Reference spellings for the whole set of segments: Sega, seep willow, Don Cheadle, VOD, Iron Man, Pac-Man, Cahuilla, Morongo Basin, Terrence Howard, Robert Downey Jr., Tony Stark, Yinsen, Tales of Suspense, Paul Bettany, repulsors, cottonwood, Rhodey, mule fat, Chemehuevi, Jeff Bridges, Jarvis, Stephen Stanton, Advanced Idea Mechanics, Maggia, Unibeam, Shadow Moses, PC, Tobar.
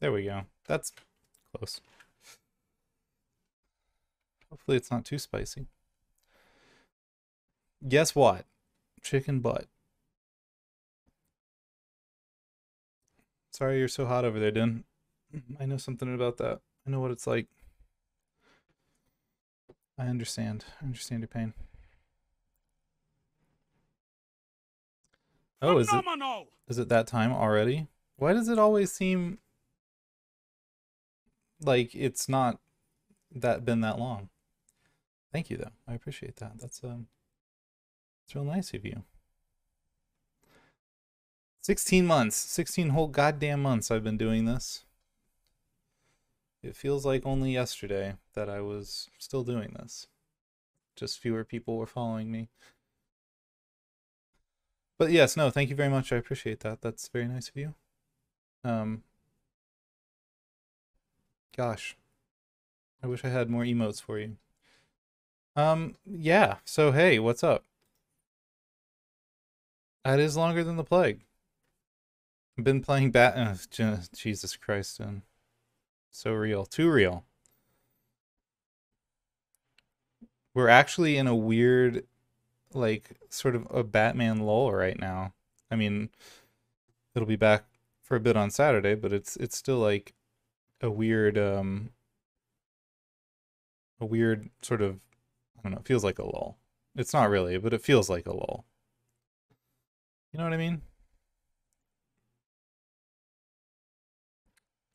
There we go. That's close. Hopefully it's not too spicy. Guess what? Chicken butt. Sorry you're so hot over there, Den. I know something about that. I know what it's like. I understand. I understand your pain. Oh, is it that time already? Why does it always seem like it's not been that long? Thank you, though. I appreciate that. That's real nice of you. 16 months. 16 whole goddamn months I've been doing this. It feels like only yesterday that I was still doing this. Just fewer people were following me. But yes, no, thank you very much. I appreciate that. That's very nice of you. Gosh, I wish I had more emotes for you. Yeah, so hey, what's up? That is longer than the plague. I've been playing Jesus Christ, and so real. Too real. We're actually in a weird, like, sort of a Batman lull right now. I mean, it'll be back for a bit on Saturday, but it's still like a weird sort of, I don't know, it feels like a lull. It's not really, but it feels like a lull. You know what I mean?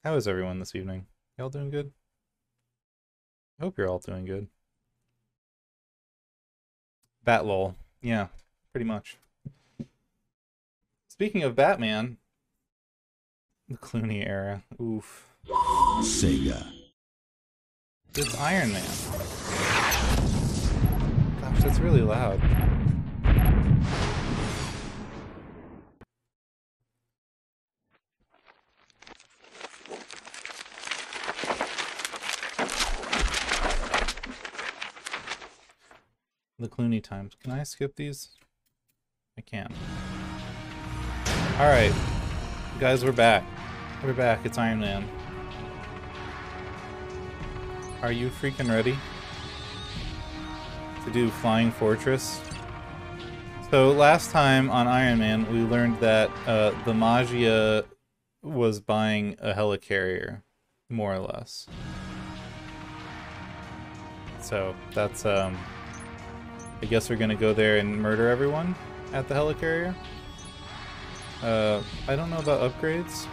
How is everyone this evening? Y'all doing good? I hope you're all doing good. Bat lol. Yeah, pretty much. Speaking of Batman, the Clooney era. Oof. Sega. It's Iron Man. Gosh, that's really loud. The Clooney times. Can I skip these? I can. Alright. Guys, we're back. We're back. It's Iron Man. Are you freaking ready to do Flying Fortress? So last time on Iron Man, we learned that the Maggia was buying a helicarrier, more or less. So that's I guess we're gonna go there and murder everyone at the helicarrier. I don't know about upgrades.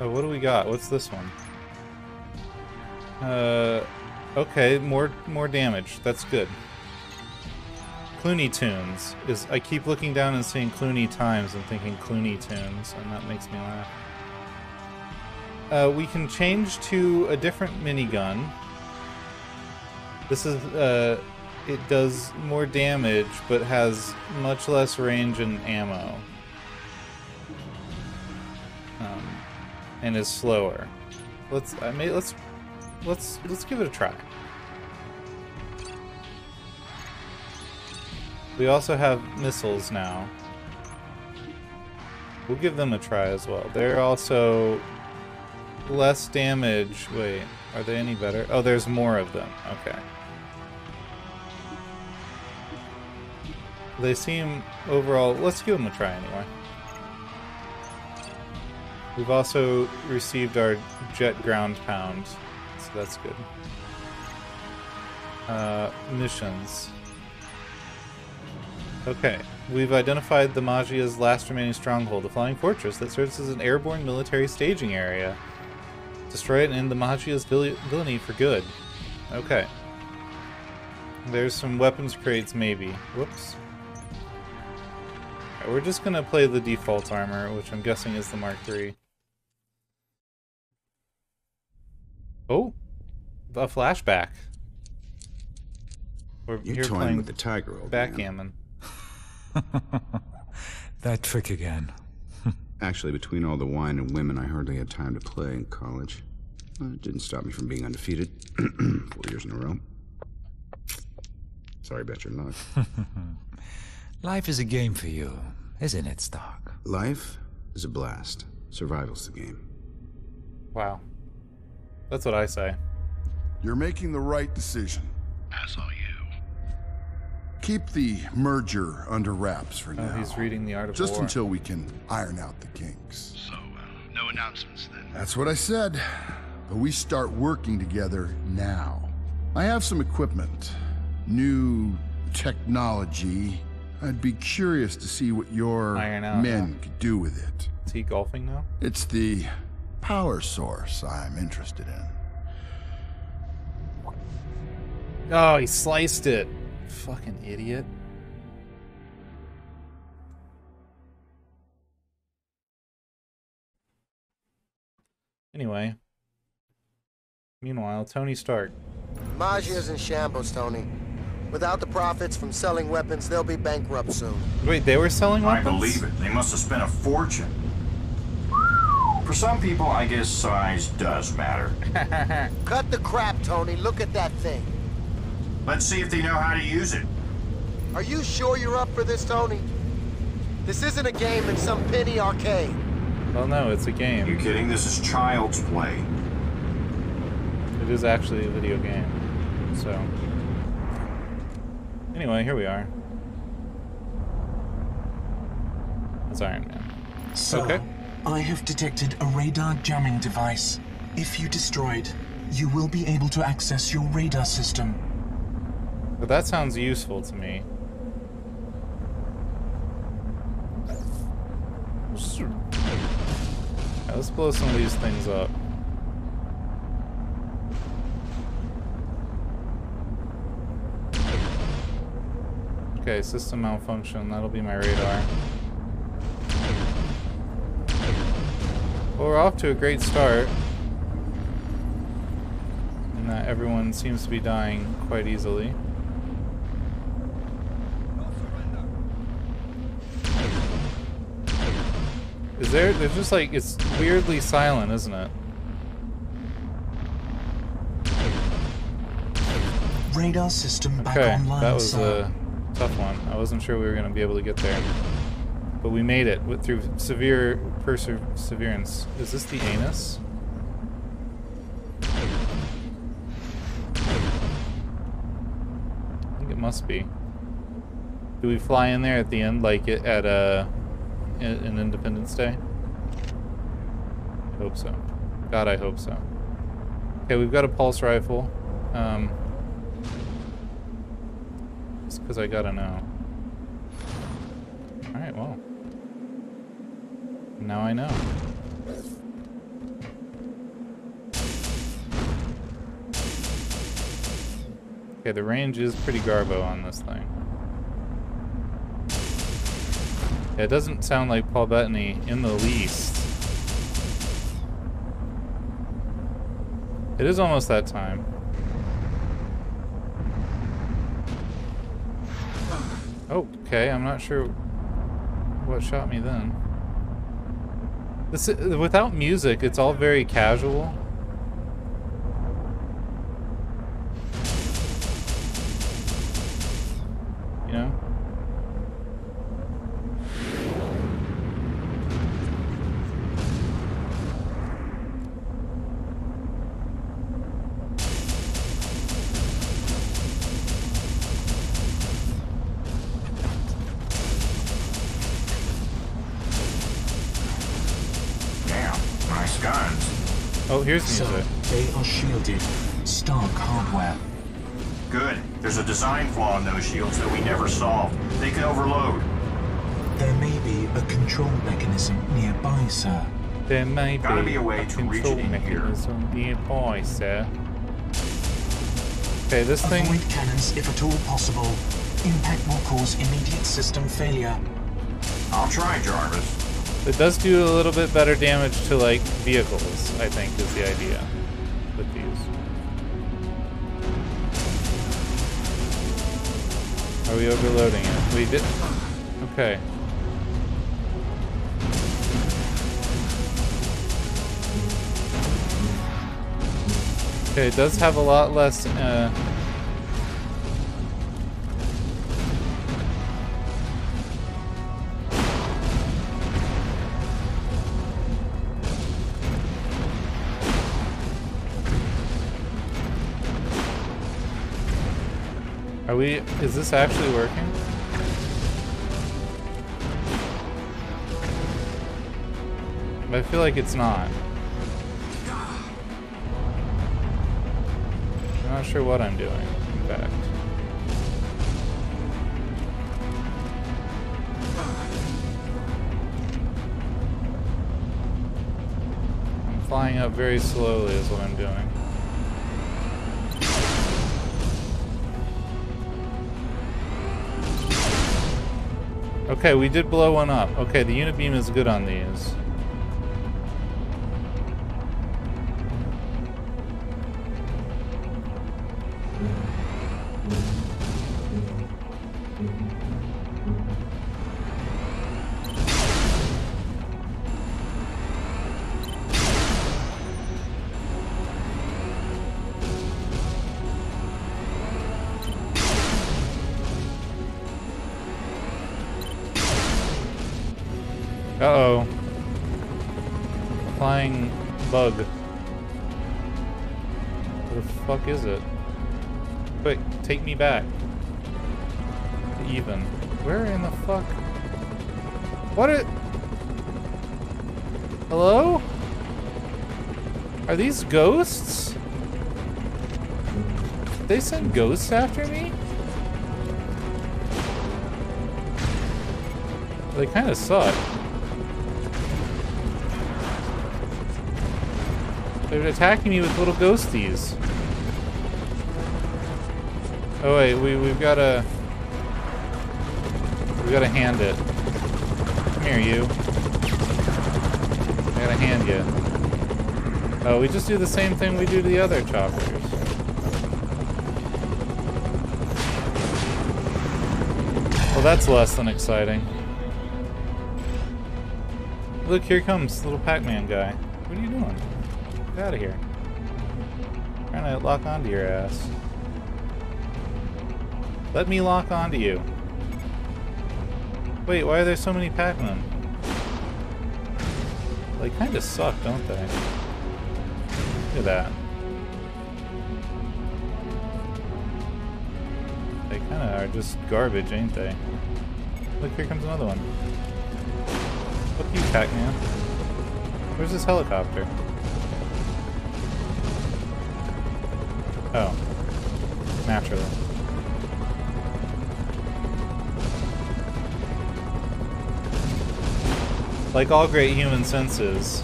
Oh, what do we got? What's this one? Okay, more damage. That's good. Clooney Tunes is. I keep looking down and seeing Clooney times and thinking Clooney Tunes, and that makes me laugh. We can change to a different minigun. This is It does more damage, but has much less range and ammo. And is slower. Let's give it a try. We also have missiles now. We'll give them a try as well. They're also less damage. Wait, are they any better? Oh, there's more of them. Okay. They seem overall. Let's give them a try anyway. We've also received our jet ground pound, so that's good. Missions. Okay, we've identified the Maggia's last remaining stronghold, the Flying Fortress, that serves as an airborne military staging area. Destroy it and end the Maggia's villainy for good. Okay. There's some weapons crates, maybe. Whoops. We're just gonna play the default armor, which I'm guessing is the Mark III. Oh, a flashback. We're here playing with the tiger, old backgammon. That trick again. Actually, between all the wine and women, I hardly had time to play in college. It didn't stop me from being undefeated 4 years in a row. Sorry about your luck. Life is a game for you, isn't it, Stark? Life is a blast. Survival's the game. Wow. That's what I say. You're making the right decision. As are you. Keep the merger under wraps for now. He's reading the Art of War. Just until we can iron out the kinks. So, no announcements then? That's what I said. But we start working together now. I have some equipment. New technology. I'd be curious to see what your men could do with it. Is he golfing now? It's the power source I'm interested in. Oh, he sliced it. Fucking idiot. Anyway. Meanwhile, Tony Stark. Maggia's in shambles, Tony. Without the profits from selling weapons, they'll be bankrupt soon. Wait, they were selling weapons? I believe it. They must have spent a fortune. For some people, I guess size does matter. Cut the crap, Tony. Look at that thing. Let's see if they know how to use it. Are you sure you're up for this, Tony? This isn't a game in some penny arcade. Well, no, it's a game. Are you kidding? This is child's play. It is actually a video game, so... Anyway, here we are. That's Iron Man. So, okay. I have detected a radar jamming device. If you destroy it, you will be able to access your radar system. But that sounds useful to me. Yeah, let's blow some of these things up. Okay, system malfunction. That'll be my radar. Well, we're off to a great start. And that everyone seems to be dying quite easily. Is there... There's just like... It's weirdly silent, isn't it? Radar system back online. That was a... tough one. I wasn't sure we were going to be able to get there. But we made it through severe perseverance. Is this the anus? I think it must be. Do we fly in there at the end like it at an Independence Day? I hope so. God, I hope so. Okay, we've got a pulse rifle. Because I gotta know. Alright, well. Now I know. Okay, the range is pretty garbo on this thing. Yeah, it doesn't sound like Paul Bettany in the least. It is almost that time. Okay, I'm not sure what shot me then. This is, without music, it's all very casual. You know? Here's the music. So, they are shielded. Stark hardware. Good. There's a design flaw in those shields that we never solved. They can overload. There may be a control mechanism nearby, sir. There may be a way to reach it in here. Nearby, sir. Okay, this thing... Avoid cannons if at all possible. Impact will cause immediate system failure. I'll try, Jarvis. It does do a little bit better damage to, like, vehicles, I think, is the idea with these. Are we overloading it? We did... Okay. Okay, it does have a lot less, Are we... is this actually working? I feel like it's not. I'm not sure what I'm doing, in fact. I'm flying up very slowly is what I'm doing. Okay, we did blow one up. Okay, the unit beam is good on these. Uh-oh. Flying bug. Where the fuck is it? Quick, take me back. Even. Where in the fuck? What it? Hello? Are these ghosts? Did they send ghosts after me? They kind of suck. They're attacking me with little ghosties. Oh wait, we've gotta hand it. Come here, you. I gotta hand you. Oh, we just do the same thing we do to the other choppers. Well, that's less than exciting. Look, here comes the little Pac-Man guy. What are you doing? Get out of here. I'm trying to lock onto your ass. Let me lock onto you. Wait, why are there so many Pac-Men? They kind of suck, don't they? Look at that. They kind of are just garbage, ain't they? Look, here comes another one. Look at you, Pac-Man. Where's this helicopter? Oh, naturally. Like all great human senses,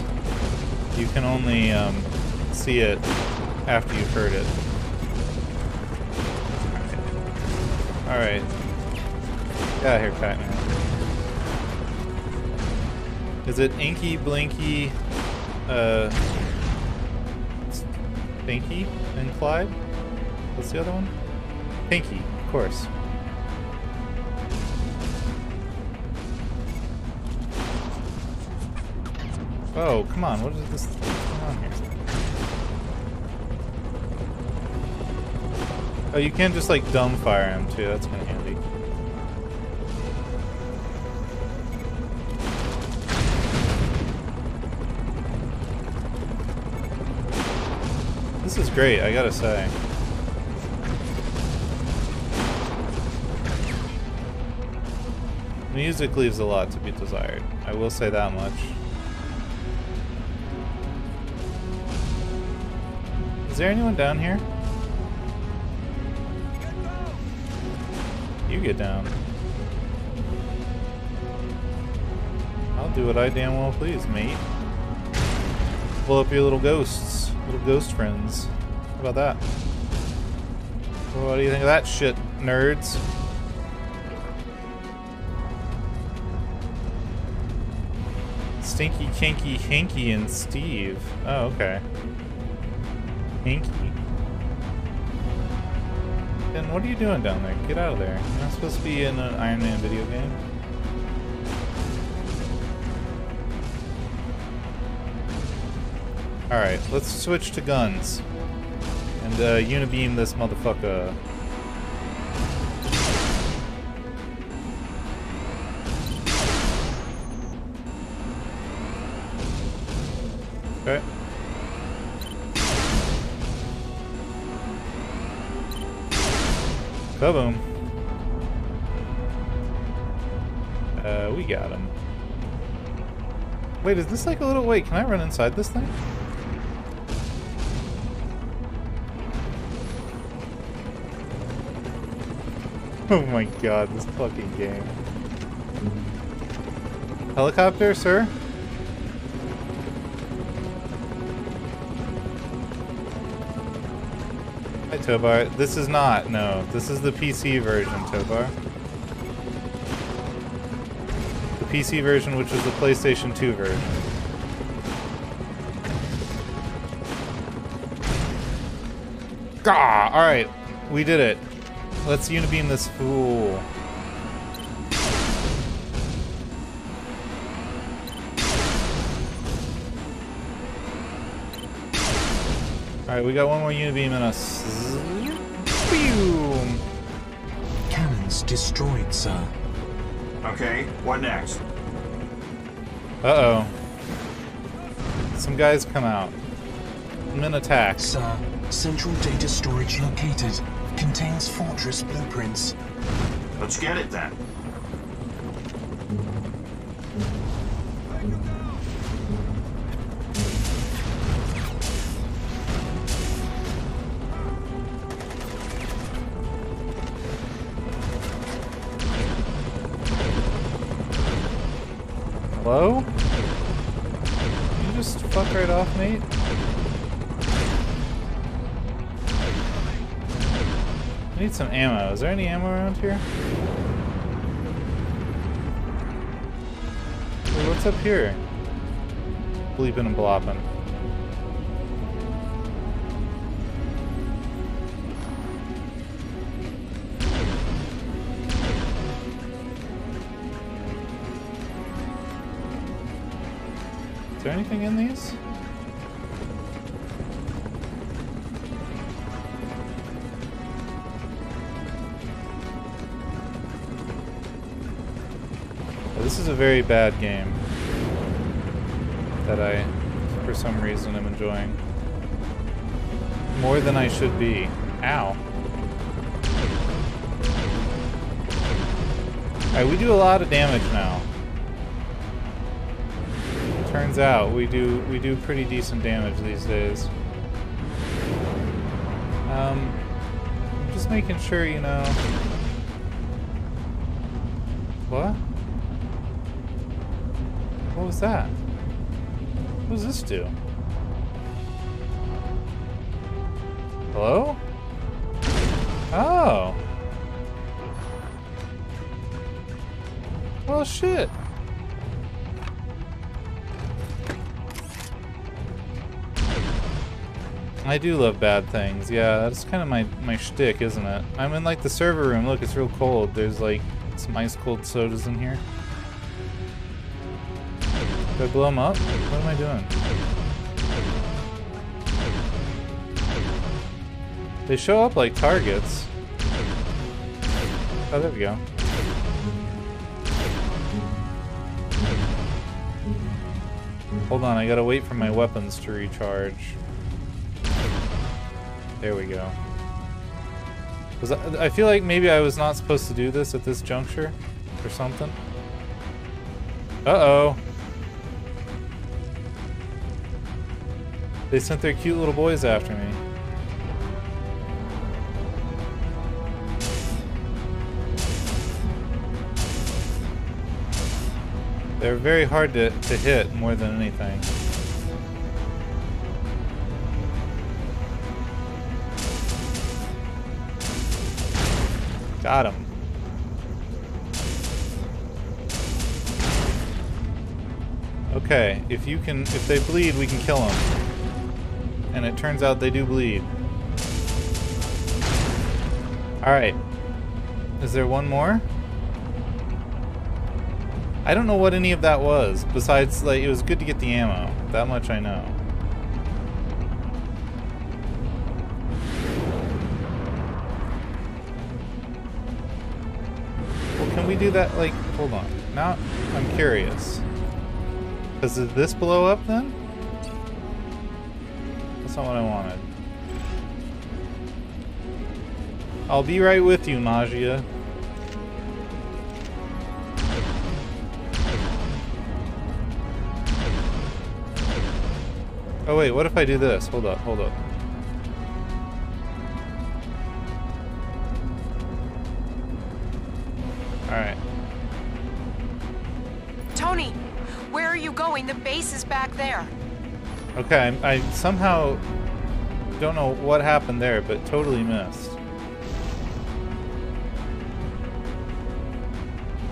you can only see it after you've heard it. All right. Get out of here, Pac-Man. Is it Inky, Blinky, Binky and Clyde? What's the other one? Pinky, of course. Oh, come on, what is this going on here? Oh, you can just like dumbfire him too, that's kind of handy. This is great, I gotta say. Music leaves a lot to be desired. I will say that much. Is there anyone down here? You get down. I'll do what I damn well please, mate. Blow up your little ghosts. Little ghost friends. How about that? What do you think of that shit, nerds? Stinky, Kinky, Hinky, and Steve. Oh, okay. Hinky. Then what are you doing down there? Get out of there. You're not supposed to be in an Iron Man video game. Alright, let's switch to guns. And unibeam this motherfucker. Okay. Ba-boom. We got him. Wait, is this like a little... Wait, can I run inside this thing? Oh my god, this fucking game. Helicopter, sir? Hi, Tobar. This is not, no. This is the PC version, Tobar. The PC version, which is the PlayStation 2 version. Gah! Alright, we did it. Let's unibeam this fool. Alright, we got one more unibeam in us. Boom! Cannons destroyed, sir. Okay, what next? Uh-oh. Some guys come out. I'm in attack. Sir, central data storage located. Contains fortress blueprints. Let's get it then. Hello? Can you just fuck right off, mate? I need some ammo. Is there any ammo around here? Wait, what's up here? Bleeping and blopping. Is there anything in these? This is a very bad game that I, for some reason, am enjoying. More than I should be. Ow. Alright, we do a lot of damage now. Turns out we do pretty decent damage these days. I'm just making sure, you know. What? What was that? What does this do? Hello? Oh! Well, shit! I do love bad things, yeah, that's kind of my shtick, isn't it? I'm in, like, the server room. Look, it's real cold. There's, like, some ice-cold sodas in here. Do I blow him up? What am I doing? They show up like targets. Oh, there we go. Hold on, I gotta wait for my weapons to recharge. There we go. I feel like maybe I was not supposed to do this at this juncture or something. Uh-oh. They sent their cute little boys after me. They're very hard to hit more than anything. Got him. Okay, if they bleed, we can kill them. And it turns out they do bleed. Alright. Is there one more? I don't know what any of that was, besides, like, it was good to get the ammo. That much I know. Well, can we do that, like, hold on. Now, I'm curious. Does this blow up then? That's not what I wanted. I'll be right with you, Maggia. Oh wait, what if I do this? Hold up, hold up. Alright. Tony, where are you going? The base is back there. Okay, I somehow don't know what happened there, but totally missed.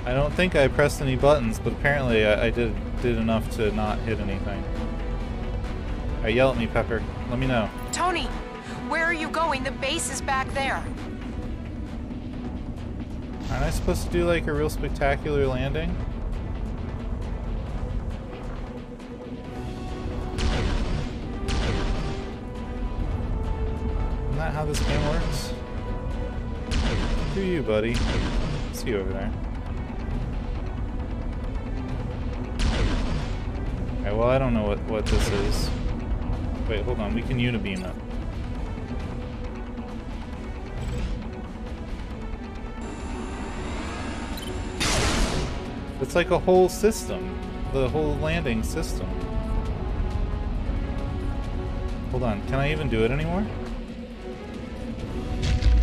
I don't think I pressed any buttons, but apparently I did enough to not hit anything. Alright, yell at me, Pepper. Let me know. Tony, where are you going? The base is back there. Aren't I supposed to do like a real spectacular landing? Isn't that how this game works? Who are you, buddy? See you over there. Alright, well I don't know what this is. Wait, hold on, we can unibeam up. It's like a whole system. The whole landing system. Hold on, can I even do it anymore?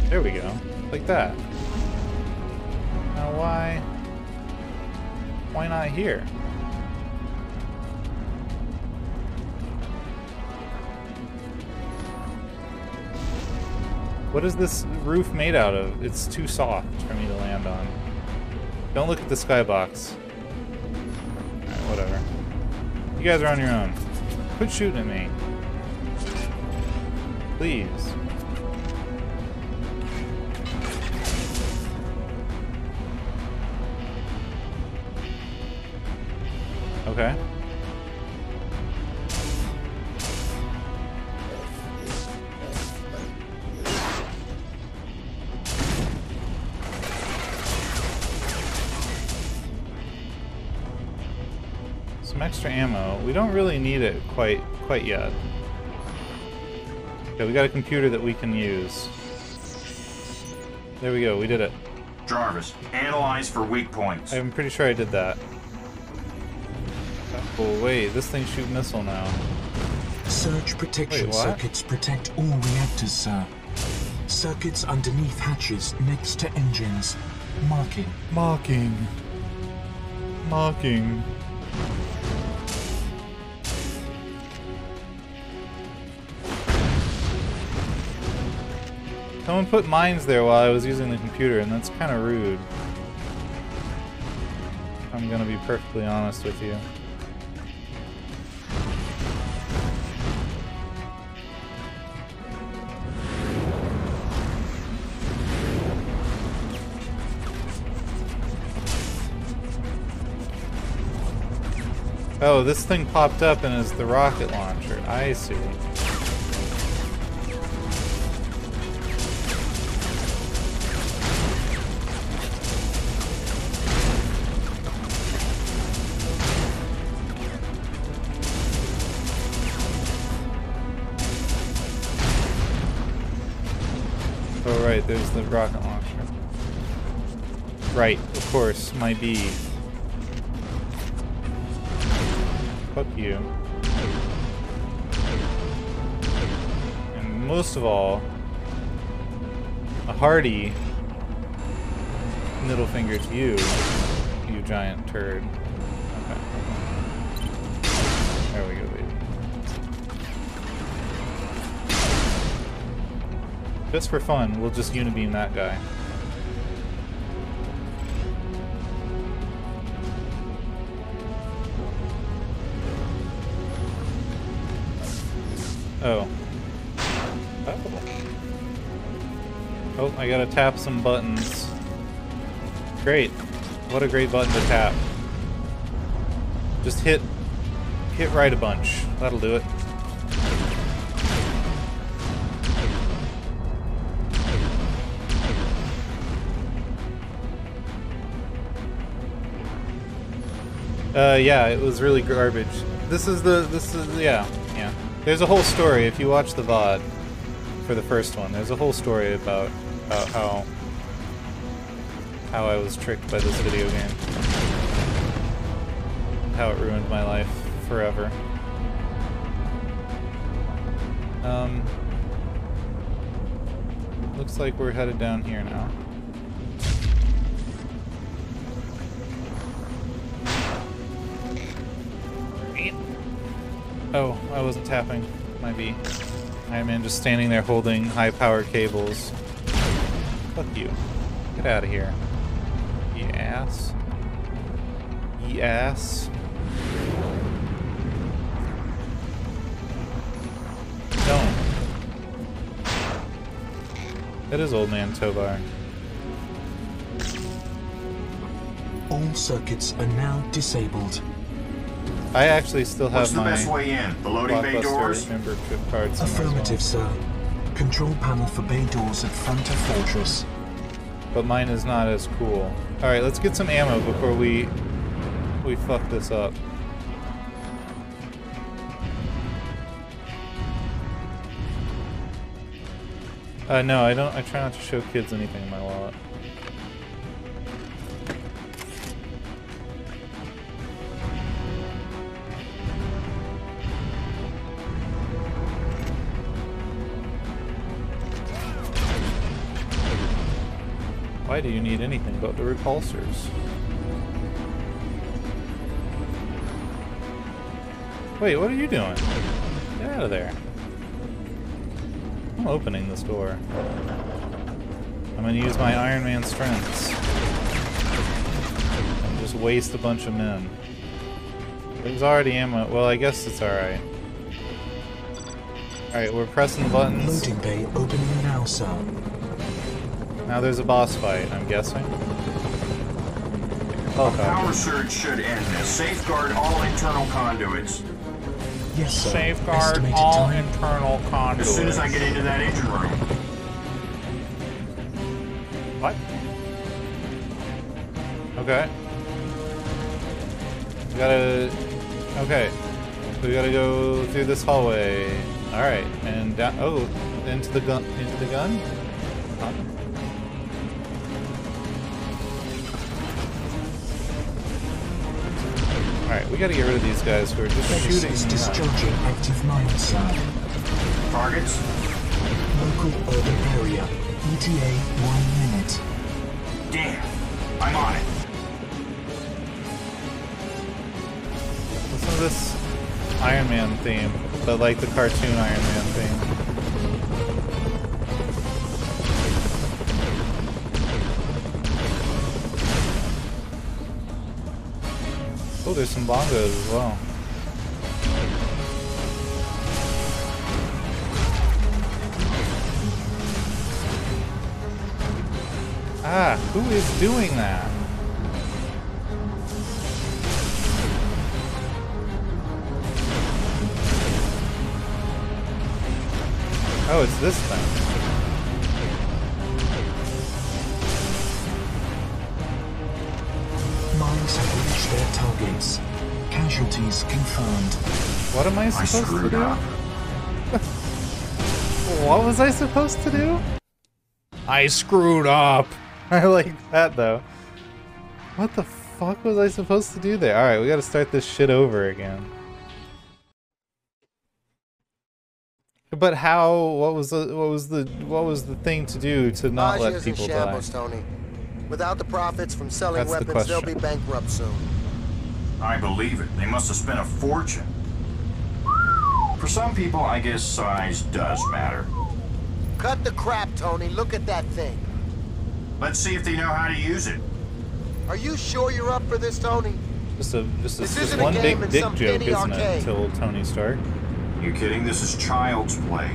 There we go. Like that. Now why not here? What is this roof made out of? It's too soft for me to land on. Don't look at the skybox. Alright, whatever. You guys are on your own. Quit shooting at me. Please. Okay. Extra ammo. We don't really need it quite yet. Okay, we got a computer that we can use. There we go, we did it. Jarvis, analyze for weak points. I'm pretty sure I did that. Oh wait, this thing shoots missile now. Surge protection circuits protect all reactors, sir. Circuits underneath hatches next to engines. Marking. Someone put mines there while I was using the computer, and that's kind of rude. I'm gonna be perfectly honest with you. Oh, this thing popped up and is the rocket launcher. I see. There's the rocket launcher. Right, of course, my bee. Fuck you. And most of all, a hearty middle finger to you, you giant turd. Okay. There we go, baby. Just for fun, we'll just unibeam that guy. Oh. Oh, I gotta tap some buttons. Great. What a great button to tap. Just hit right a bunch. That'll do it. Yeah, it was really garbage. This is, yeah. There's a whole story, if you watch the VOD for the first one, there's a whole story about about how I was tricked by this video game. How it ruined my life forever. Looks like we're headed down here now. Oh, I wasn't tapping my B. Iron Man just standing there holding high-power cables. Fuck you. Get out of here. You ass. You ass. Don't. It is Old Man Tobar. All circuits are now disabled. I actually still have my Blockbuster membership cards. Affirmative, sir. Control panel for bay doors at front of Fortress. But mine is not as cool. Alright, let's get some ammo before we fuck this up. No, I try not to show kids anything in my wallet. Why do you need anything but the repulsors? Wait, what are you doing? Get out of there. I'm opening this door. I'm gonna use my Iron Man strengths. And just waste a bunch of men. There's already ammo. Well, I guess it's alright. Alright, we're pressing buttons. Loading bay opening now, sir. Now there's a boss fight, I'm guessing. Oh, power surge should end. Safeguard all internal conduits. Yes, sir. Safeguard all internal conduits. As soon as I get into that engine room. What? Okay. We gotta... Okay. We gotta go through this hallway. Alright, and down... Oh, into the gun? Into the gun? Huh? Alright, we gotta get rid of these guys who are just shooting. Discharging active mine, sir. Targets? Local urban area. ETA 1 minute. Damn. I'm on it. Listen to this Iron Man theme, but like the cartoon Iron Man theme. Oh, there's some bongos as well. Ah, who is doing that? Oh, it's this thing. Their targets. Casualties confirmed. What am I supposed to do? What was I supposed to do? I screwed up. I like that though. What the fuck was I supposed to do there? Alright, we gotta start this shit over again. But how? What was the thing to do to not let people shambles, die? Tony. Without the profits from selling weapons, they'll be bankrupt soon. I believe it. They must have spent a fortune. For some people, I guess size does matter. Cut the crap, Tony. Look at that thing. Let's see if they know how to use it. Are you sure you're up for this, Tony? This is one big dick joke, isn't it, till Tony Stark? You're kidding? This is child's play.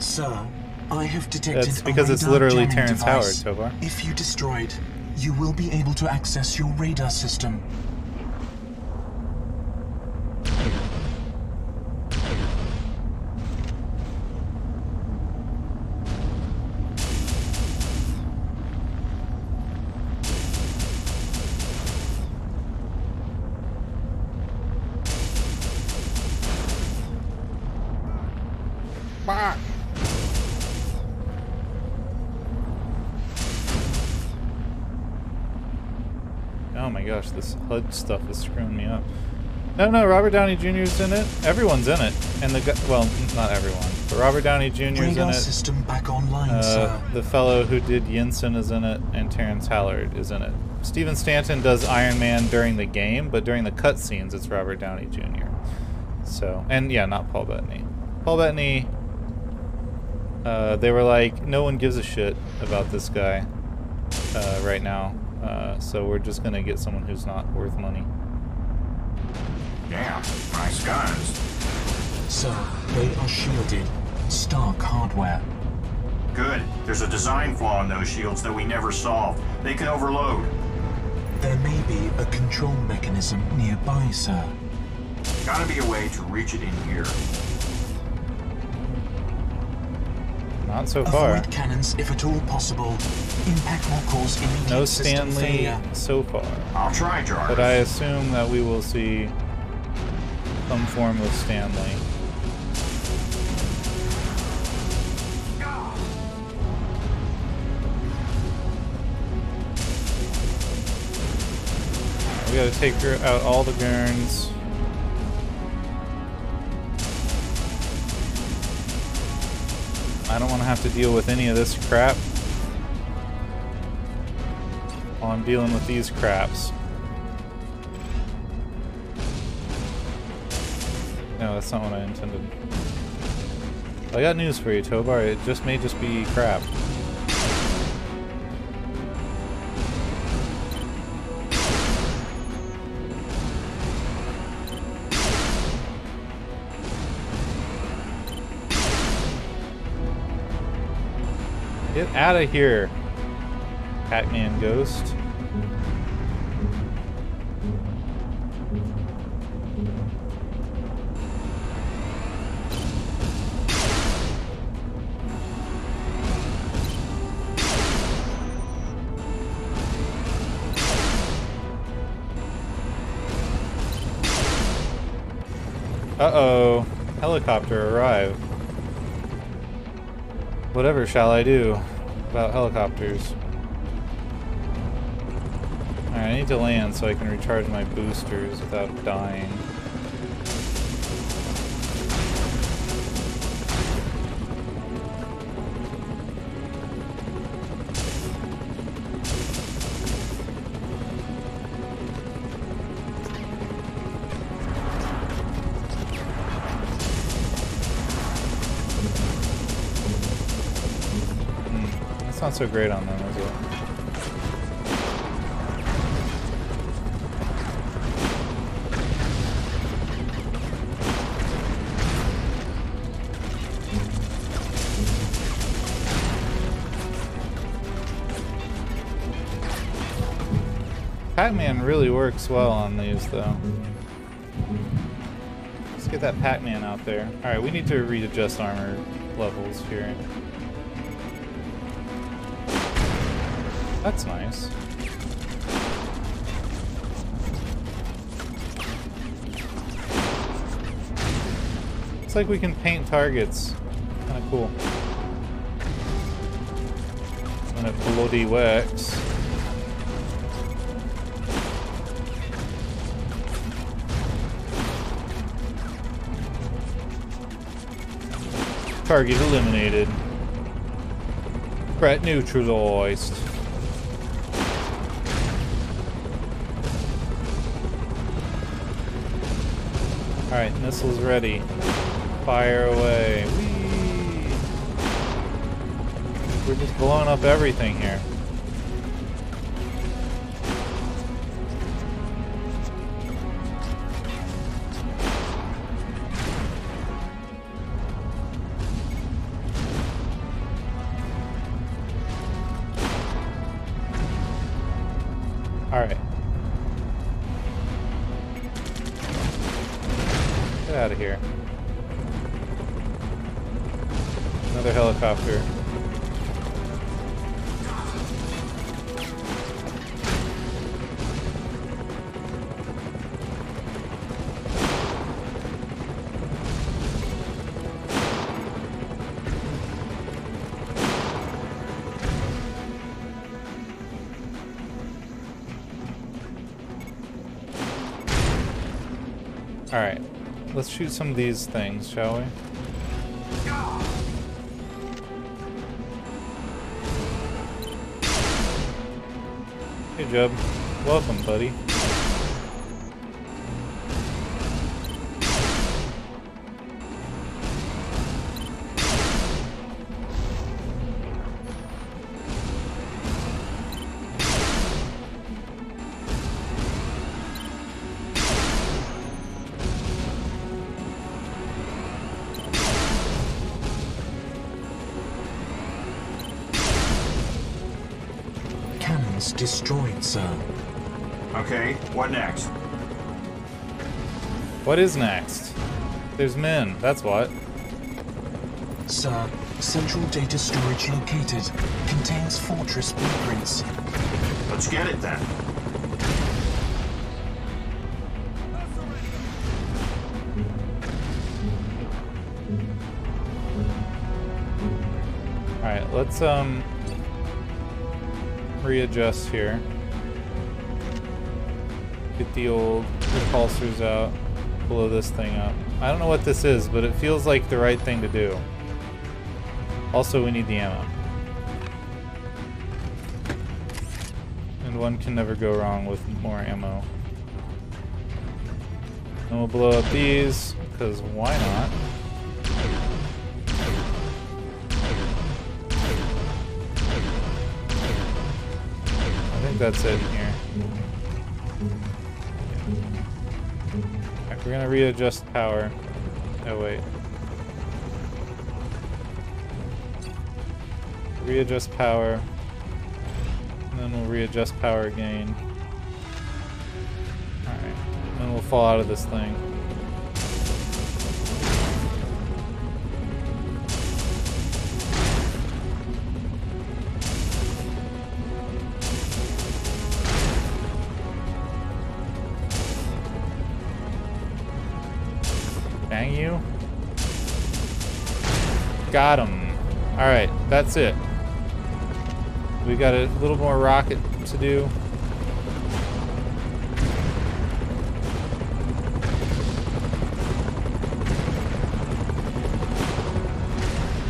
Sir, I have detected. That's because it's literally Terrence Howard, Tobar. If you destroy it, you will be able to access your radar system. Oh my gosh, this HUD stuff is screwing me up. No, no, Robert Downey Jr.'s in it. Everyone's in it, and the well, not everyone, but Robert Downey Jr.'s in it. System back online, sir. The fellow who did Yinsen is in it, and Terrence Howard is in it. Stephen Stanton does Iron Man during the game, but during the cutscenes, it's Robert Downey Jr. So, and yeah, not Paul Bettany. Paul Bettany. They were like, no one gives a shit about this guy right now, so we're just gonna get someone who's not worth money. Yeah, nice guns. So, they are shielded. Stark hardware. Good. There's a design flaw in those shields that we never solved. They can overload. There may be a control mechanism nearby, sir. Gotta be a way to reach it in here. Not so far. Avoid cannons if at all possible. Impact will cause immediate system failure. So far. I'll try, Jarvis. But I assume that we will see some form of Stanley. We gotta take out all the Gurns. I don't want to have to deal with any of this crap while I'm dealing with these craps. No, that's not what I intended. I got news for you, Tobar. It just may just be crap. Get out of here, Pac-Man Ghost. Uh-oh, helicopter arrived. Whatever shall I do about helicopters? Alright, I need to land so I can recharge my boosters without dying. Not so great on them, is it? Pac-Man really works well on these, though. Let's get that Pac-Man out there. Alright, we need to readjust armor levels here. That's nice. It's like we can paint targets. Kinda cool. And it bloody works. Target eliminated. Threat neutralized. Alright, missile's ready. Fire away. Whee! We're just blowing up everything here. Alright, let's shoot some of these things, shall we? Hey, Jeb. Welcome, buddy. Destroyed, sir. Okay, what next? What is next? There's men, that's what. Sir, central data storage located. Contains fortress blueprints. Let's get it then. Alright, let's readjust here. Get the old repulsors out. Blow this thing up. I don't know what this is, but it feels like the right thing to do. Also, we need the ammo. And one can never go wrong with more ammo. And we'll blow up these, because why not? That's it in here. Alright, we're gonna readjust power. Oh, wait. Readjust power. And then we'll readjust power again. Alright. And then we'll fall out of this thing. Got him. Alright, that's it. We got a little more rocket to do.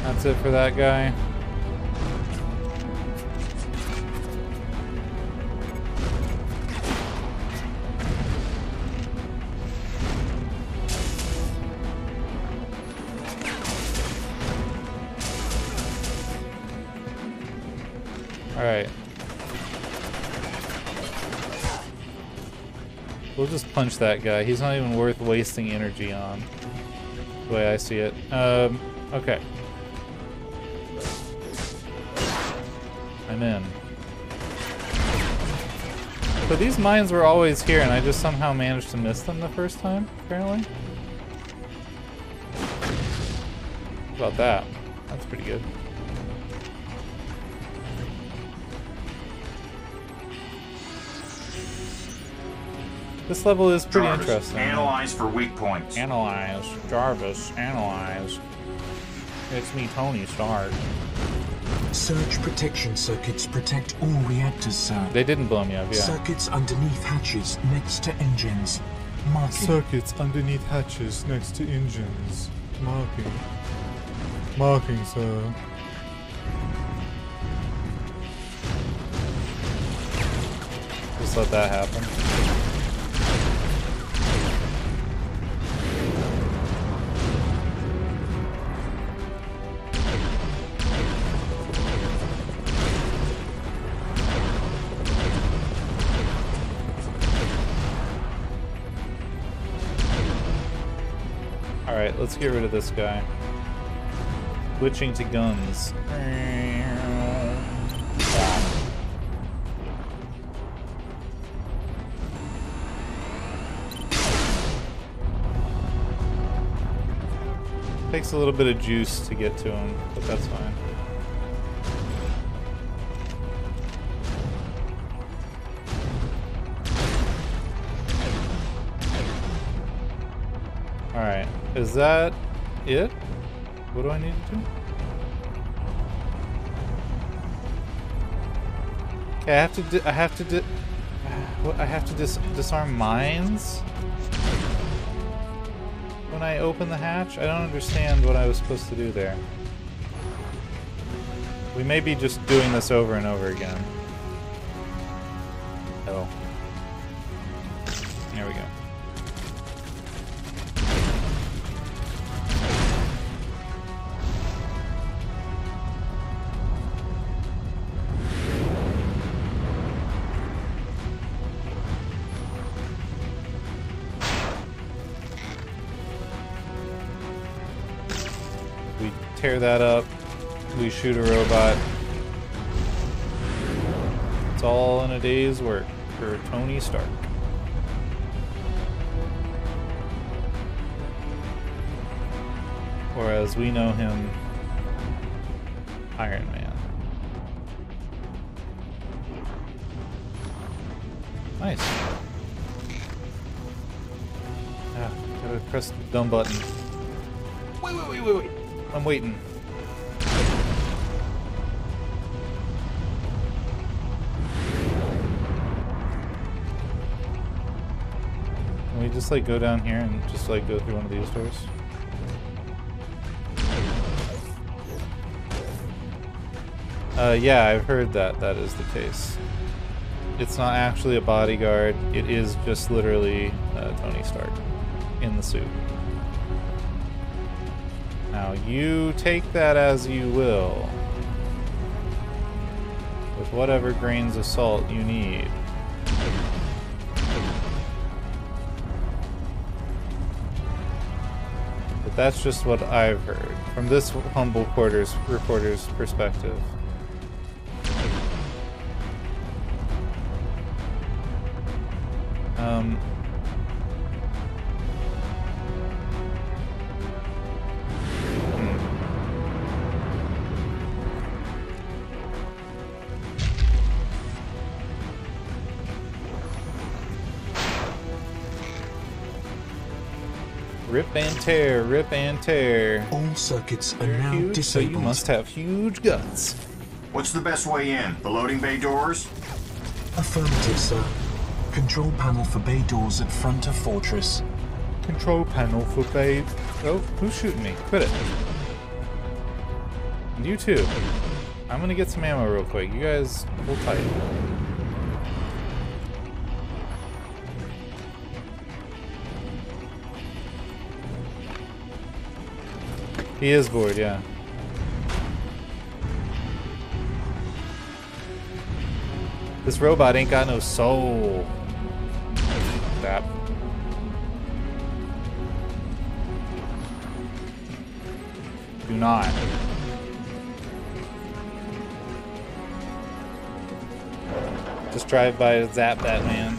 That's it for that guy. We'll just punch that guy. He's not even worth wasting energy on, the way I see it. Okay. I'm in. So these mines were always here, and I just somehow managed to miss them the first time, apparently. How about that? That's pretty good. This level is pretty interesting. Analyze for weak points. Analyze. Jarvis, analyze. It's me, Tony Stark. Surge protection circuits protect all reactors, sir. They didn't blow me up, yeah. Circuits underneath hatches next to engines. Marking. Circuits underneath hatches next to engines. Marking. Marking, sir. Just let that happen. Let's get rid of this guy. Switching to guns. Takes a little bit of juice to get to him, but that's fine. Is that it? What do I need to do? Okay, I have to disarm mines? when I open the hatch? I don't understand what I was supposed to do there. We may be just doing this over and over again. Oh. There we go. Tear that up, we shoot a robot. It's all in a day's work for Tony Stark. Or as we know him, Iron Man. Nice. Ah, gotta press the dumb button. Wait. I'm waiting. Can we just like go down here and just like go through one of these doors? Yeah, I've heard that that is the case. It's not actually a bodyguard, it is just literally Tony Stark in the suit. Now, you take that as you will, with whatever grains of salt you need. But that's just what I've heard, from this humble quarters reporter's perspective. Rip and tear, rip and tear. All circuits are now disabled. So you must have huge guts. What's the best way in? The loading bay doors? Affirmative, sir. Control panel for bay doors at front of fortress. Control panel for bay... Oh, who's shooting me? Quit it. And you too. I'm gonna get some ammo real quick. You guys hold tight. He is bored, yeah. This robot ain't got no soul. Crap. Do not. Just drive by to zap that man.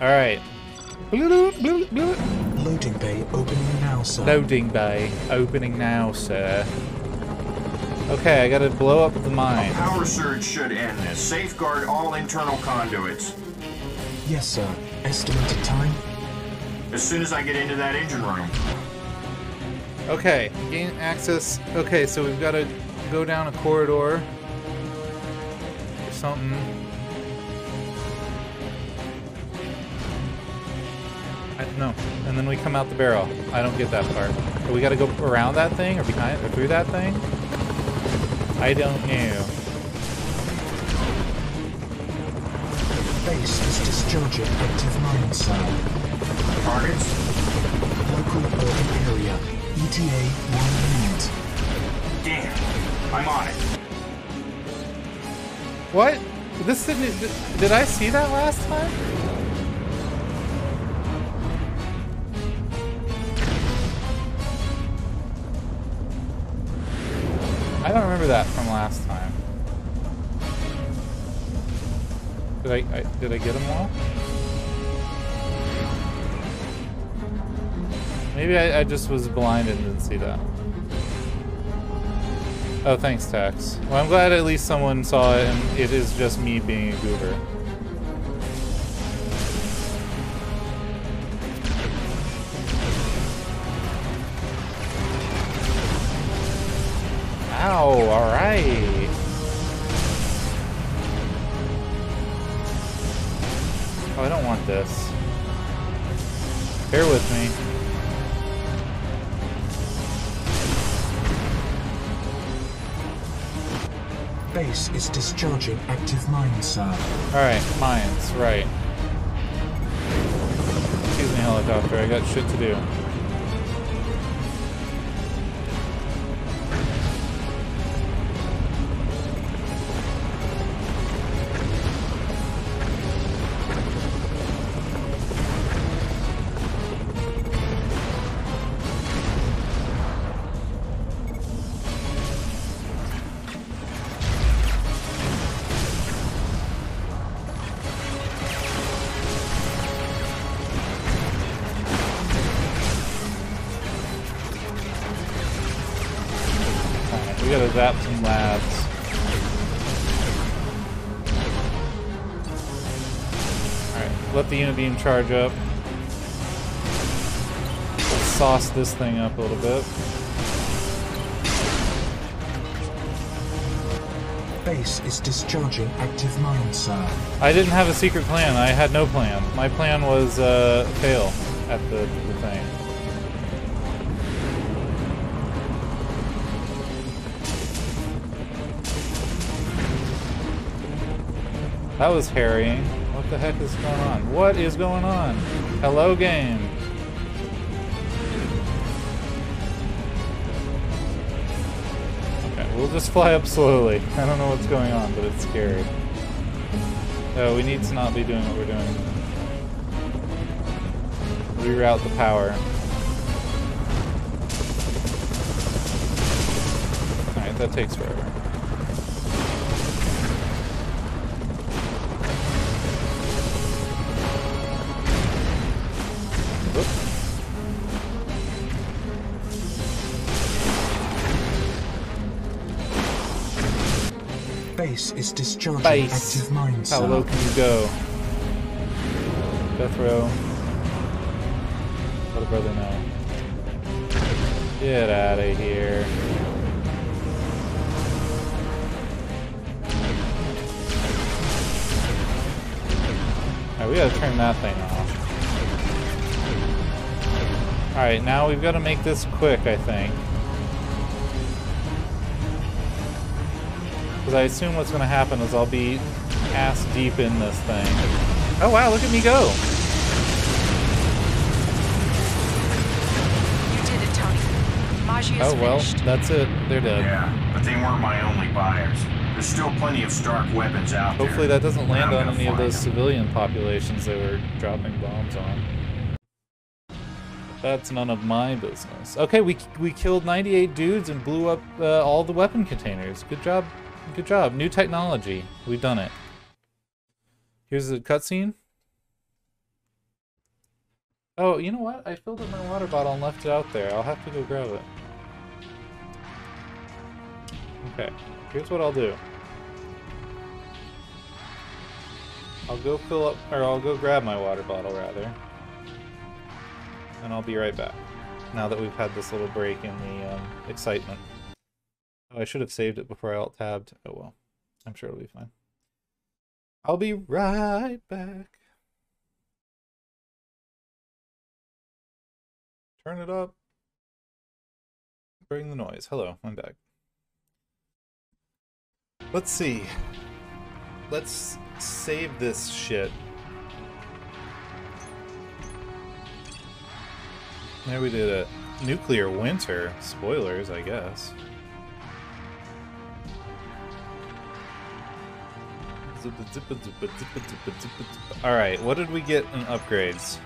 All right. Loading bay opening now, sir. Loading bay opening now, sir. Okay, I gotta blow up the mine. A power surge should end this. Safeguard all internal conduits. Yes, sir. Estimated time? As soon as I get into that engine room. Okay, gain access. Okay, so we've gotta go down a corridor or something. No, and then we come out the barrel. I don't get that part. But we gotta go around that thing, or behind, or through that thing? I don't know. Base is discharging active mine cell. Targets? Local urban area. ETA 1 minute. Damn, I'm on it. What? This didn't... Did I see that last time? I don't remember that from last time. Did I get them all? Maybe I just was blind and didn't see that. Oh, thanks, Tex. Well, I'm glad at least someone saw it, and it is just me being a goober. Ow, alright. base is discharging active mines, sir. Alright, mines, right. Excuse me, helicopter, I got shit to do. We gotta zap some labs. Alright, let the unibeam charge up. Let's sauce this thing up a little bit. Base is discharging active mines, sir. I didn't have a secret plan. I had no plan. My plan was fail at the thing. That was harrying. What the heck is going on? What is going on? Hello, game. Okay, we'll just fly up slowly. I don't know what's going on, but it's scary. Oh, we need to not be doing what we're doing. Reroute the power. Alright, that takes forever. Base is discharging active mines. How low can you go? Death row. Let a brother know. Get out of here. Alright, we gotta turn that thing off. Alright, now we've gotta make this quick, I think. Because I assume what's going to happen is I'll be ass deep in this thing. Oh wow, look at me go! You did it, Tony. Maggia's finished. That's it. They're dead. Yeah, but they weren't my only buyers. There's still plenty of Stark weapons out there. Hopefully that doesn't land on any of those civilian populations they were dropping bombs on. That's none of my business. Okay, we killed 98 dudes and blew up all the weapon containers. Good job. Good job. New technology. We've done it. Here's the cutscene. Oh, you know what? I filled up my water bottle and left it out there. I'll have to go grab it. Okay. Here's what I'll do. I'll go fill up, or I'll go grab my water bottle, rather. And I'll be right back. Now that we've had this little break in the excitement. Oh, I should have saved it before I alt-tabbed. Oh well, I'm sure it'll be fine. I'll be right back. Turn it up. Bring the noise. Hello, I'm back. Let's see. Let's save this shit. There we did a nuclear winter. Spoilers, I guess. Alright, what did we get in upgrades?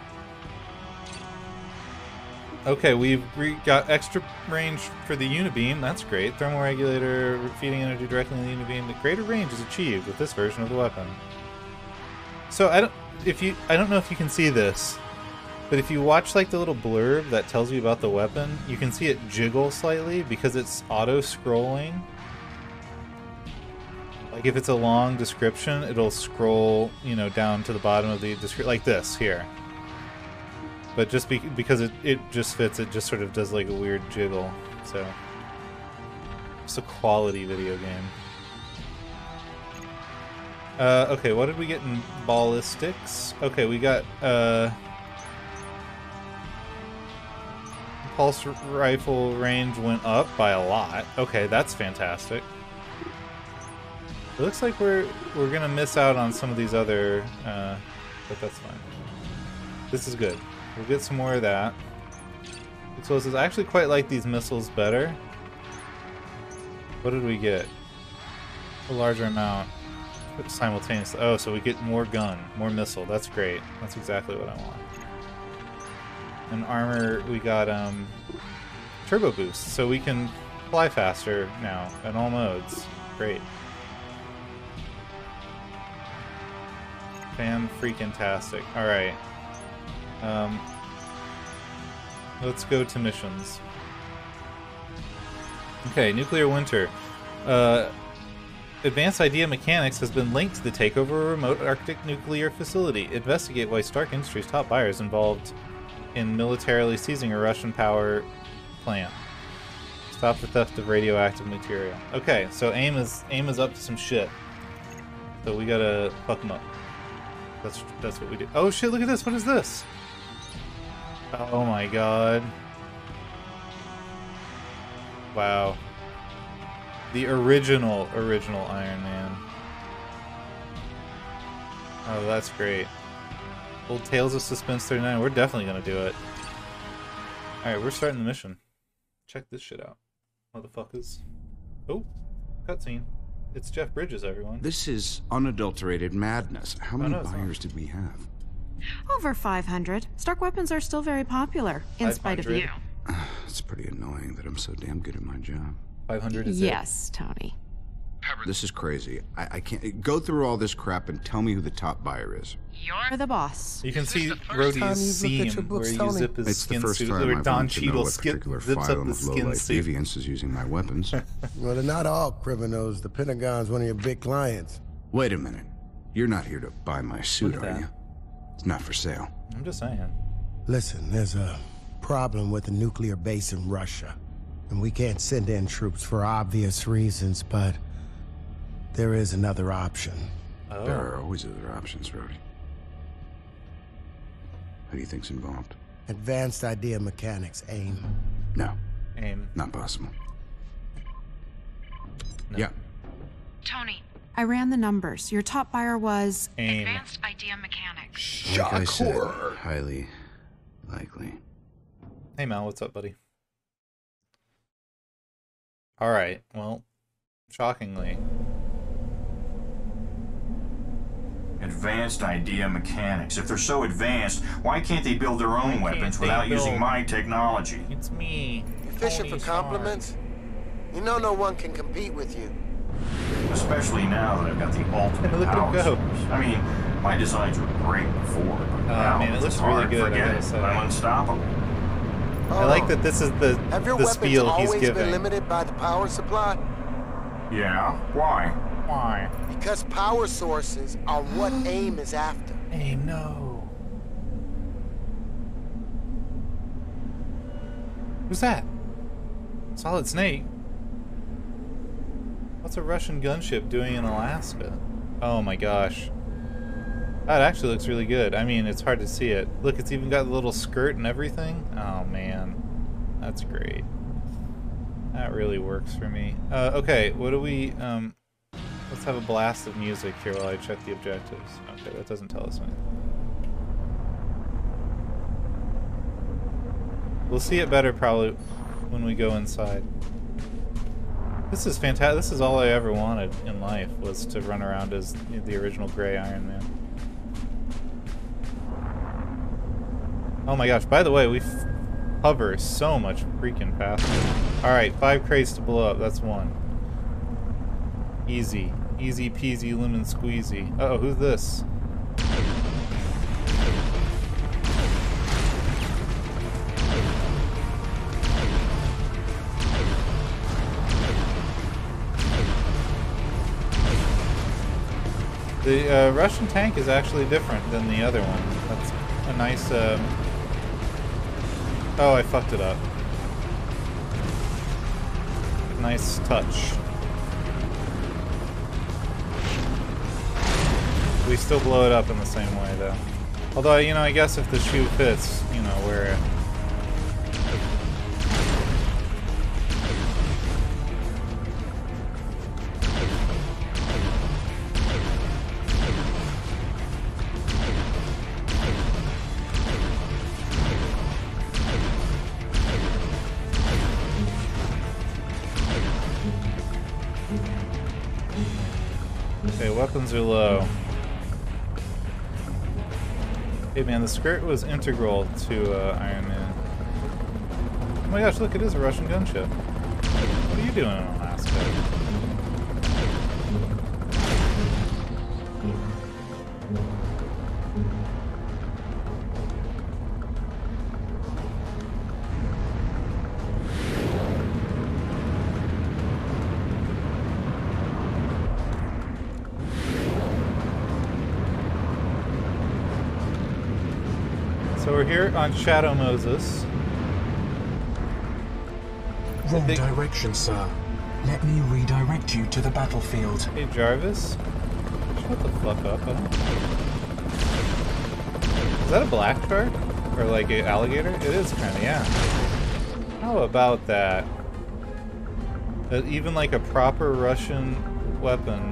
Okay, we've got extra range for the Unibeam, that's great. Thermal regulator, feeding energy directly in the Unibeam. The greater range is achieved with this version of the weapon. So I don't know if you can see this, but if you watch like the little blurb that tells you about the weapon, you can see it jiggle slightly because it's auto-scrolling. Like, if it's a long description, it'll scroll, you know, down to the bottom of the description, like this, here. But just because it just fits, it just sort of does, like, a weird jiggle, so. It's a quality video game. Okay, what did we get in ballistics? Okay, we got, pulse rifle range went up by a lot. Okay, that's fantastic. It looks like we're gonna miss out on some of these other, but that's fine. This is good. We'll get some more of that. Explosives. I actually quite like these missiles better. What did we get? A larger amount simultaneously. Oh, so we get more gun, more missile. That's great. That's exactly what I want. And armor, we got turbo boost, so we can fly faster now in all modes. Great. Fan-freaking-tastic. Alright. Let's go to missions. Okay, nuclear winter. Advanced Idea Mechanics has been linked to the takeover of a remote Arctic nuclear facility. Investigate why Stark Industries' top buyer is involved in militarily seizing a Russian power plant. Stop the theft of radioactive material. Okay, so AIM is up to some shit. So we gotta fuck them up. That's what we do. Oh shit, look at this. What is this? Oh my god. Wow. The original Iron Man. Oh, that's great. Old Tales of Suspense 39. We're definitely gonna do it. Alright, we're starting the mission. Check this shit out, motherfuckers. Oh, cutscene. It's Jeff Bridges, everyone. This is unadulterated madness. How many buyers did we have? Over 500. Stark weapons are still very popular, in spite of you. It's pretty annoying that I'm so damn good at my job. 500 is it? Yes, Tony. This is crazy. I can't go through all this crap and tell me who the top buyer is. You're the boss. You can see Rhodey's scene where you zip his skin suit. Where Don Cheadle zips up the skin suit. Is using my weapons. Well, they're not all criminals. The Pentagon's one of your big clients. Wait a minute. You're not here to buy my suit, are you? It's not for sale. I'm just saying. Listen, there's a problem with the nuclear base in Russia, and we can't send in troops for obvious reasons, but there is another option. Oh. There are always other options, Rhodey. Who do you think's involved? Advanced Idea Mechanics, AIM. No. AIM. Not possible. No. Yeah. Tony, I ran the numbers. Your top buyer was AIM. Advanced Idea Mechanics. Shock, like I said, horror. Highly likely. Hey Mal, what's up, buddy? All right. Well, shockingly. Advanced Idea Mechanics. If they're so advanced, why can't they build their own weapons without using my technology? It's me. You're fishing for compliments? You know no one can compete with you. Especially now that I've got the ultimate power. I mean, my designs were great before, but now man, it looks really good. I'm unstoppable. I like that this is the spiel he's giving. Have your weapons always been limited by the power supply? Yeah, why? Why? Because power sources are what AIM is after. AIM, no. Who's that? Solid Snake? What's a Russian gunship doing in Alaska? Oh my gosh. That actually looks really good. I mean, it's hard to see it. Look, it's even got a little skirt and everything. Oh man, that's great. That really works for me. Okay, what do we... let's have a blast of music here while I check the objectives. Okay, that doesn't tell us anything. We'll see it better probably when we go inside. This is fantastic. This is all I ever wanted in life, was to run around as the original Gray Iron Man. Oh my gosh, by the way, we hover so much freaking faster. Alright, 5 crates to blow up, that's one. Easy. Easy peasy lemon squeezy. Uh oh, who's this? The Russian tank is actually different than the other one. That's a nice, oh, I fucked it up. Nice touch. We still blow it up in the same way, though. Although, you know, I guess if the shoe fits, you know, wear it. Okay, weapons are low. Hey man, the skirt was integral to Iron Man. Oh my gosh, look, it is a Russian gunship. What are you doing in Alaska? We're here on Shadow Moses. Wrong direction, sir. Let me redirect you to the battlefield. Hey, Jarvis. Shut the fuck up. Is that a black shark? Or like an alligator? It is kind of, yeah. How about that? That even like a proper Russian weapon.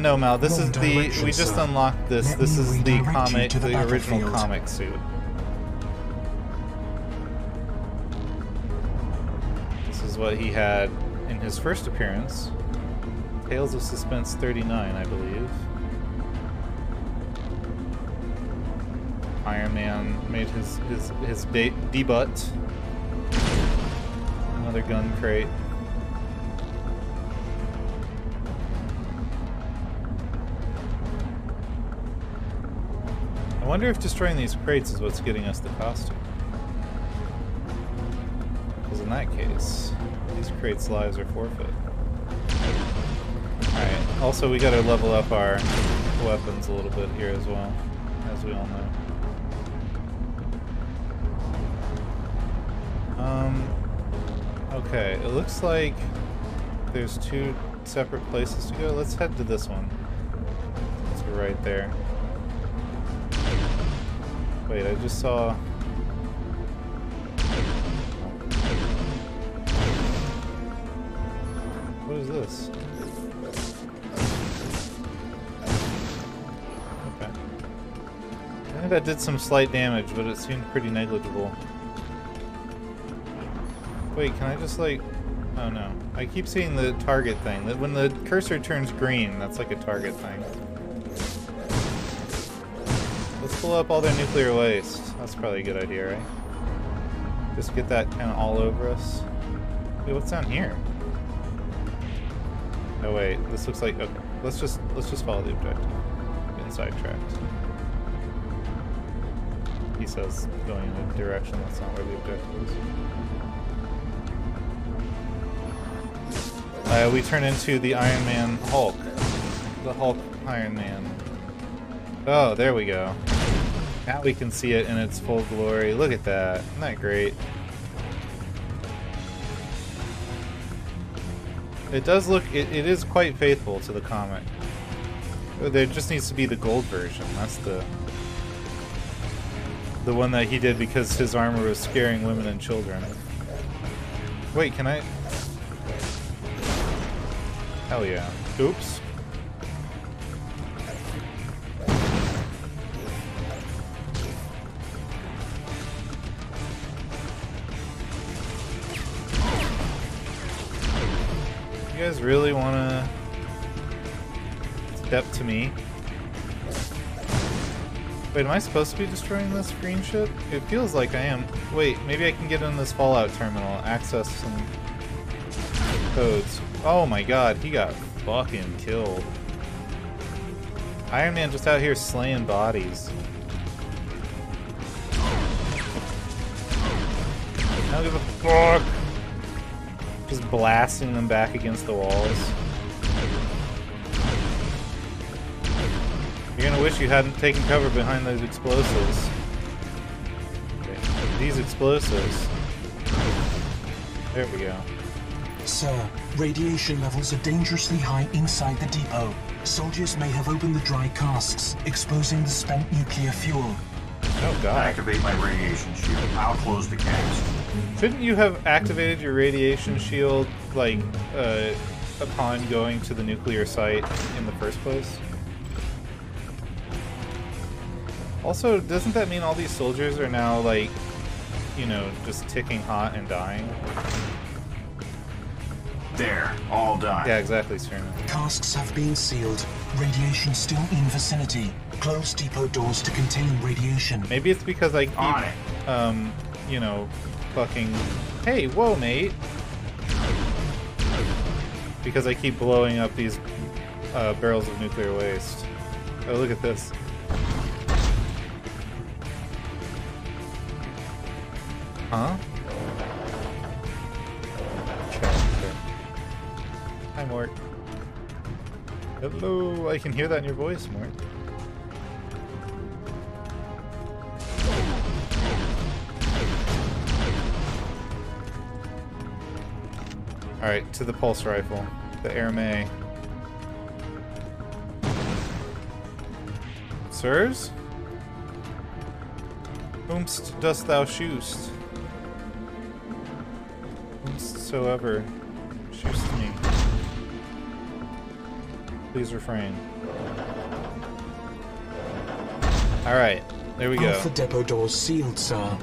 No, Mal, this is the... We just unlocked this. This is the comic, the original comic suit. This is what he had in his first appearance. Tales of Suspense 39, I believe. Iron Man made his debut. Another gun crate. I wonder if destroying these crates is what's getting us the costume. Because in that case, these crates' lives are forfeit. Alright, also we gotta level up our weapons a little bit here as well, as we all know. Okay, it looks like there's two separate places to go. Let's head to this one. Since we're right there. Wait, I just saw... What is this? Okay. I think that did some slight damage, but it seemed pretty negligible. Wait, can I just like... Oh no. I keep seeing the target thing. That when the cursor turns green, that's like a target thing. Pull up all their nuclear waste. That's probably a good idea, right? Just get that kind of all over us. Wait, what's down here? Oh wait, this looks like okay. Let's just follow the objective. Getting sidetracked. He says going in a direction that's not where the objective is. We turn into the Iron Man Hulk. The Hulk Iron Man. Oh, there we go. Now we can see it in its full glory. Look at that. Isn't that great? It does look... It is quite faithful to the comic. There just needs to be the gold version. That's the one that he did because his armor was scaring women and children. Wait, can I... Hell yeah. Oops. You guys really want to step to me? Wait, am I supposed to be destroying this green ship? It feels like I am. Wait, maybe I can get in this Fallout terminal, access some codes. Oh my god, he got fucking killed. Iron Man just out here slaying bodies. I don't give a fuck. Just blasting them back against the walls. You're gonna wish you hadn't taken cover behind those explosives. Okay. These explosives. There we go. Sir, radiation levels are dangerously high inside the depot. Soldiers may have opened the dry casks, exposing the spent nuclear fuel. Oh god. Activate my radiation shield. I'll close the cast. Shouldn't you have activated your radiation shield, like, upon going to the nuclear site in the first place? Also, doesn't that mean all these soldiers are now, like, you know, just ticking hot and dying? There, all done. Yeah, exactly, sir. Casks have been sealed. Radiation still in vicinity. Close depot doors to contain radiation. Maybe it's because I keep, on it. You know, fucking... Hey, whoa, mate. Because I keep blowing up these barrels of nuclear waste. Oh, look at this. Huh? Hi, Mort. Hello, I can hear that in your voice, Mort. Alright, to the pulse rifle. The Airmay. Sirs? Whomst dost thou shoost? Whomstsoever shoost me. Please refrain. Alright, there we go. Alpha depot doors sealed, sir.